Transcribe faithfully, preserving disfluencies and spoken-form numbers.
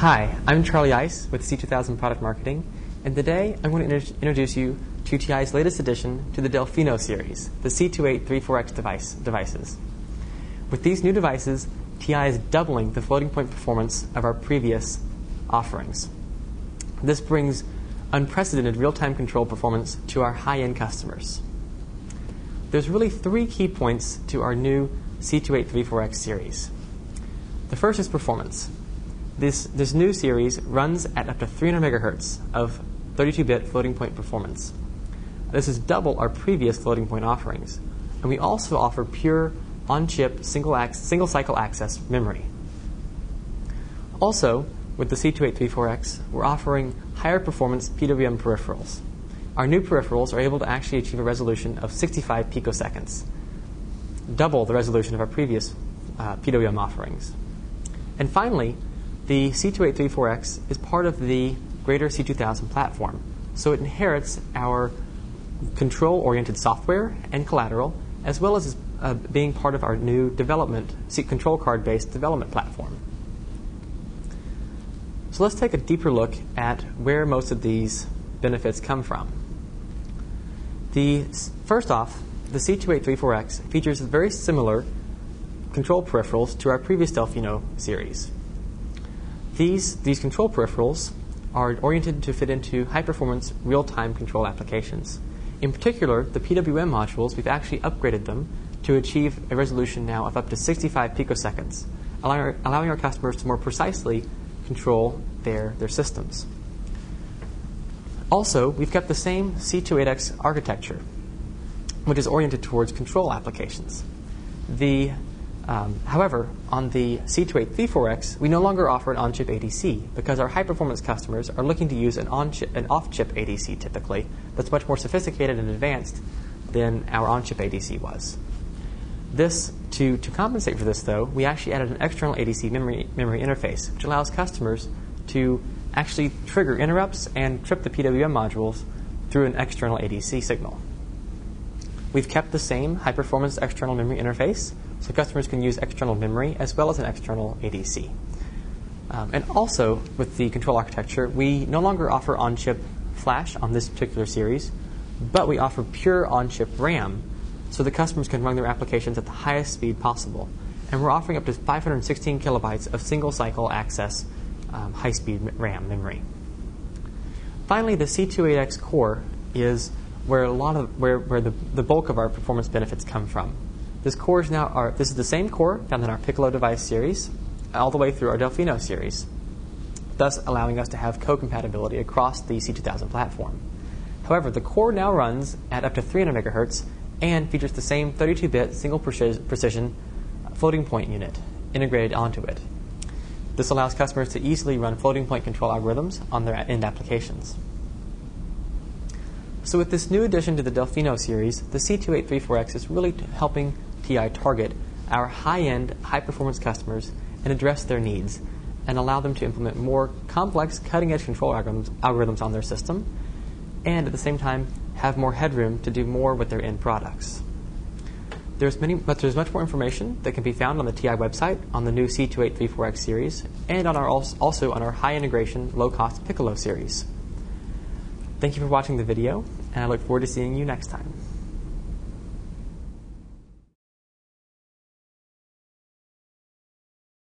Hi, I'm Charlie Ice with C two thousand Product Marketing, and today I'm going to introduce you to T I's latest addition to the Delfino series, the C two eight three four X device, devices. With these new devices, T I is doubling the floating point performance of our previous offerings. This brings unprecedented real-time control performance to our high-end customers. There's really three key points to our new C two eight three four X series. The first is performance. This, this new series runs at up to three hundred megahertz of thirty-two bit floating point performance. This is double our previous floating point offerings. And we also offer pure on-chip single, single cycle access memory. Also, with the C two eight three four X, we're offering higher performance P W M peripherals. Our new peripherals are able to actually achieve a resolution of sixty-five picoseconds, double the resolution of our previous uh, P W M offerings. And finally, the C two eight three four X is part of the greater C two thousand platform, so it inherits our control-oriented software and collateral, as well as uh, being part of our new development, control card-based development platform. So let's take a deeper look at where most of these benefits come from. The, first off, the C two eight three four X features very similar control peripherals to our previous Delfino series. These, these control peripherals are oriented to fit into high-performance, real-time control applications. In particular, the P W M modules, we've actually upgraded them to achieve a resolution now of up to sixty-five picoseconds, allowing our, allowing our customers to more precisely control their, their systems. Also, we've kept the same C two eight X architecture, which is oriented towards control applications. The Um, however, on the C two eight three four X, we no longer offer an on-chip A D C because our high-performance customers are looking to use an on-chip, an off-chip A D C typically that's much more sophisticated and advanced than our on-chip A D C was. This, to, to compensate for this, though, we actually added an external A D C memory, memory interface, which allows customers to actually trigger interrupts and trip the P W M modules through an external A D C signal. We've kept the same high-performance external memory interface, so customers can use external memory as well as an external A D C. Um, and also, with the control architecture, we no longer offer on-chip flash on this particular series, but we offer pure on-chip RAM, so the customers can run their applications at the highest speed possible. And we're offering up to five hundred sixteen kilobytes of single-cycle access um, high-speed RAM memory. Finally, the C two eight X core is where a lot of where, where the, the bulk of our performance benefits come from. This core is now our, this is the same core found in our Piccolo device series, all the way through our Delfino series, thus allowing us to have co-compatibility across the C two thousand platform. However, the core now runs at up to three hundred megahertz and features the same thirty-two bit single precision floating point unit integrated onto it. This allows customers to easily run floating point control algorithms on their end applications. So with this new addition to the Delfino series, the C two eight three four X is really helping T I target our high-end, high-performance customers and address their needs and allow them to implement more complex, cutting-edge control algorithms, algorithms on their system, and at the same time have more headroom to do more with their end products. There's, many, but there's much more information that can be found on the T I website on the new C two eight three four X series and on our, also on our high-integration, low-cost Piccolo series. Thank you for watching the video, and I look forward to seeing you next time.